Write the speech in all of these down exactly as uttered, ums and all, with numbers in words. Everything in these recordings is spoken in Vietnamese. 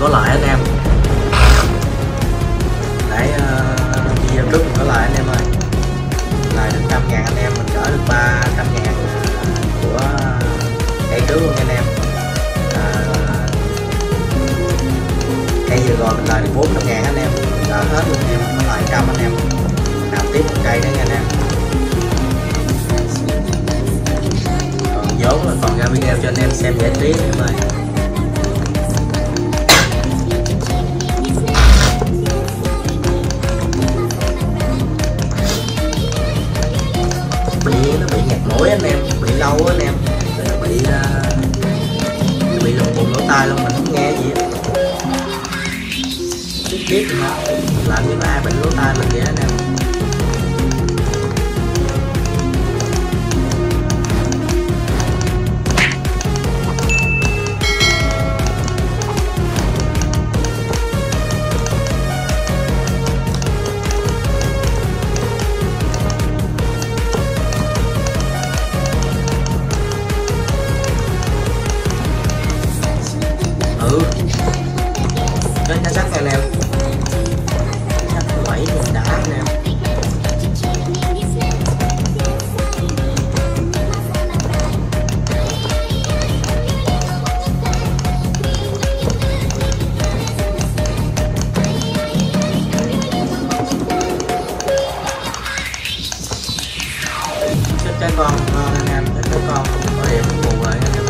có lại anh em. Để uh, video trước mình có lại anh em ơi. Lại được trăm ngàn anh em, mình cỡ được ba trăm ngàn của cây trước luôn anh em. Cây vừa rồi mình lại được bốn trăm ngàn anh em, mình cỡ hết luôn em, nó lại trăm anh em. Làm tiếp một cây nữa nha anh em. Còn vốn là còn ra video cho anh em xem giải trí em ơi. Bị nó bị nghẹt mũi anh em, bị lâu anh em, bị uh, bị lùng bùng lỗ tai luôn, mình không nghe gì hết. Tiếp tiếp làm như ai bệnh lỗ tai mình vậy anh em. Cái con anh em, cái con có điểm bù lại anh em,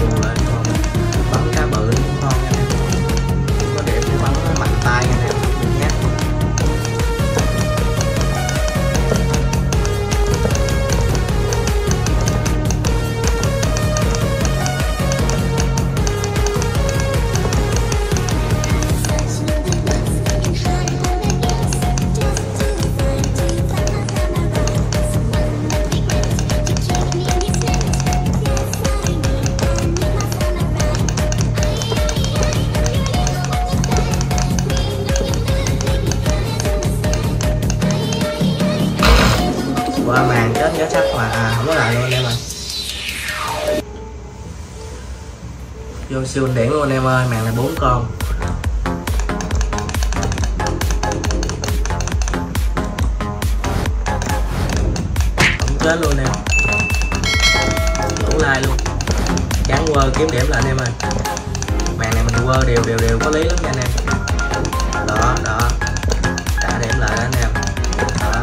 bù lại con bắn cá bự con anh em, có điểm để bắn nó mạnh tay anh em nhé. Qua màn chết giá sắc mà à, không có lại luôn em ơi. Vô siêu điển luôn em ơi, màn là bốn con. Không chết luôn em. Đủ like luôn. Chán quơ kiếm điểm lại anh em ơi. Màn này mình quơ đều đều đều có lý lắm nha anh em. Đó, đó. Đã điểm lại đó anh em. Đó.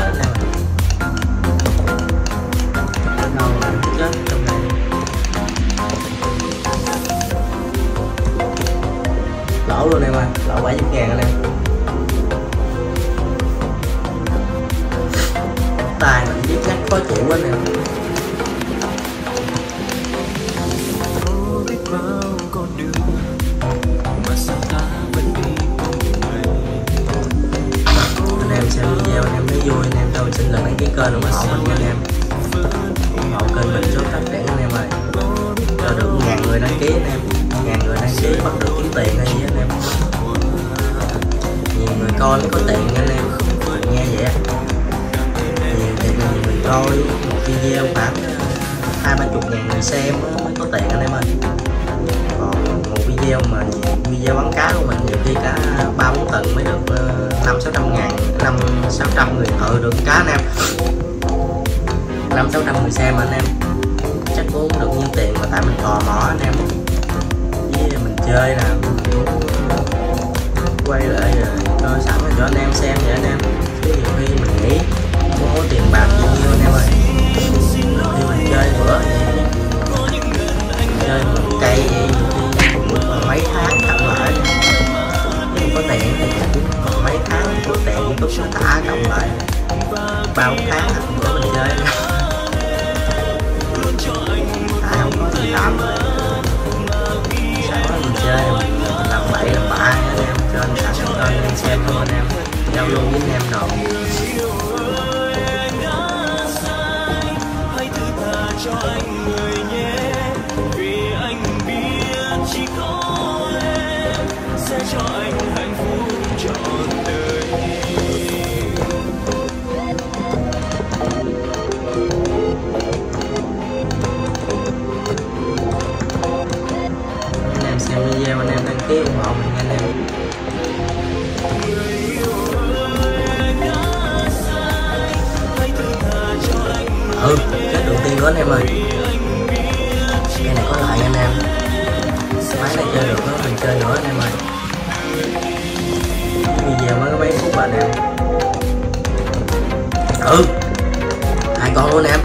anh em. Lâu rồi mình không chết trong đây. Lỗ luôn em ơi, lỗ bảy mươi ngàn anh em. Tài mình giết ngắt khó chịu quá anh em. Vui anh em, cho mình xin lần đăng ký kênh ủng hộ mình anh em, ủng hộ kênh mình cho phát triển anh em ơi, cho được ngàn người đăng ký anh em, ngàn người đăng ký bắt được kiếm tiền hay gì anh em, nhiều người coi mới có tiền anh em, nghe vậy á, nhiều tiền người coi một video khoảng hai ba chục ngàn người xem mới có tiền anh em ơi, còn một video mà video bắn cá của mình nhiều khi cả ba bốn tuần mới được năm sáu trăm ngàn, năm sáu trăm người thợ được cá anh em, năm sáu trăm người xem anh em, chắc cũng được nhiêu tiền mà tại mình tò mò anh em, với mình chơi nè, quay lại rồi coi sẵn cho anh em xem vậy anh em, chứ nhiều khi mình nghĩ không có tiền bạc gì nhiêu anh em ơi, khi mình chơi bữa chơi một cây mấy tháng tặng lại nhưng có tiền thì cũng mấy tháng có tiền cũng sẽ thả cộng lại bao tháng bữa mình chơi tại không có gì làm sáng mình chơi làm bậy làm bạ anh em, cho anh sản xuất anh em xem thôi anh em, giao lưu với anh em rồi cho anh người nhé, vì anh biết chỉ có em. tiêu của ông anh em. Ừ, cái đầu tiên đó em ơi, cái này có lợi anh em, máy này chơi được đó, mình chơi nữa anh em ơi. Video mới có mấy phút mà anh em. Ừ, hai con luôn em,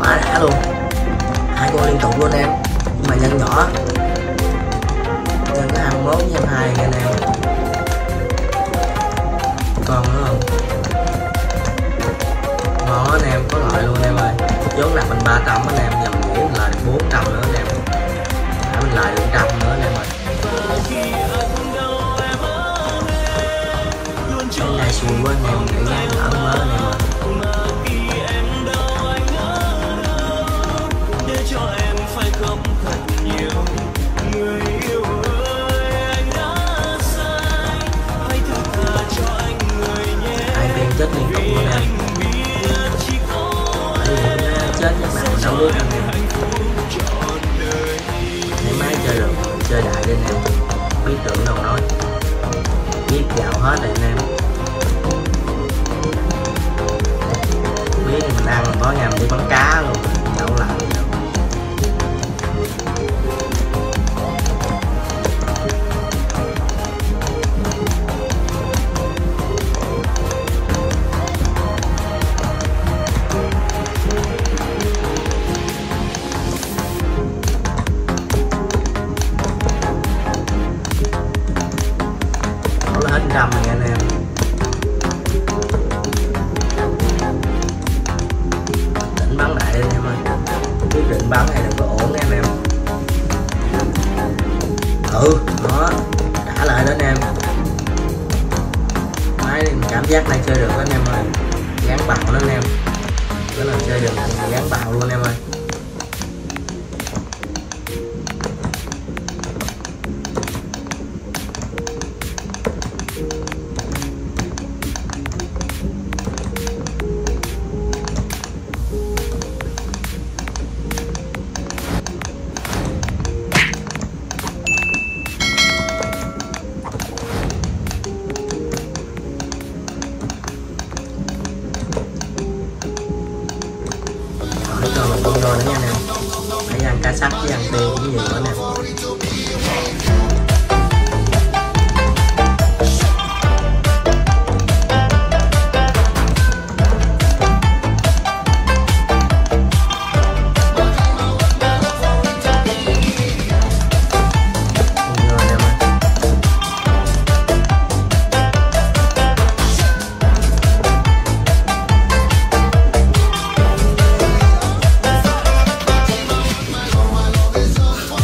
quá đã luôn, hai con liên tục luôn em, nhưng mà nhân nhỏ, nhân có hai mươi mốt nhân hai anh em, còn nữa không? Ngon anh em, có lợi luôn anh em ơi. Vốn là mình ba trăm anh em, giờ mình nghĩ mình lời được bốn trăm nữa anh em, để mình lời được một trăm nữa anh em ơi. Cái này xui quá anh em, nghĩ ngay lỡ mớ anh em ơi. Hai bên chết liên tục luôn em. Chết nhưng mà mình đâu biết anh em. Thấy máy chơi được, chơi đại đi anh em. Biết tưởng đâu nói, biết gạo hết rồi anh em. Biết mình ăn mình có nhà mình đi bắn cá luôn, đâu làm gì đâu. Trăm nha anh em. Định bắn đại anh em ơi. Quyết định bắn này đừng có ổn nha anh em. Ừ, đó, trả lại đó anh em. Máy này cảm giác này chơi được đó anh em ơi. Gán bạo đó anh em. Cái lần chơi được mình gán bạo luôn anh em ơi. Rồi nữa nha nè, hãy ăn cá sắp với ăn tiêu cũng nhiều nữa nè.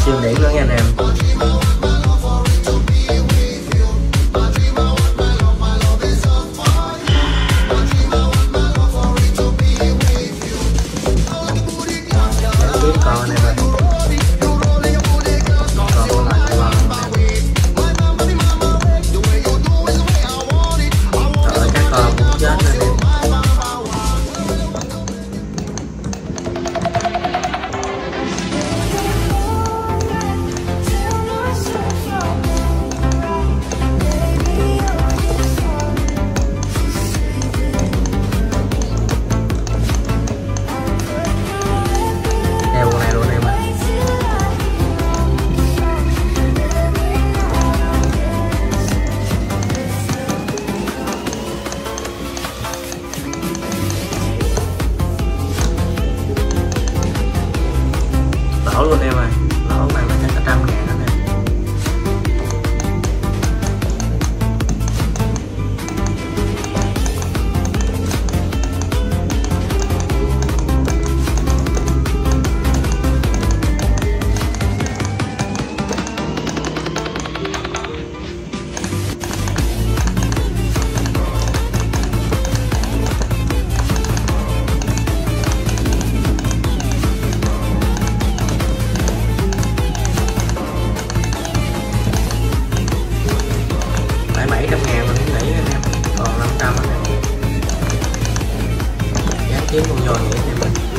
Siêu điểm nữa nha anh em. Lỗ luôn em ơi, lỗ này là chắc cả trăm ngàn anh em. bảy trăm ngàn mình cũng nghĩ anh em, còn năm trăm anh em. Dán kiếm con dòi nghĩ anh em.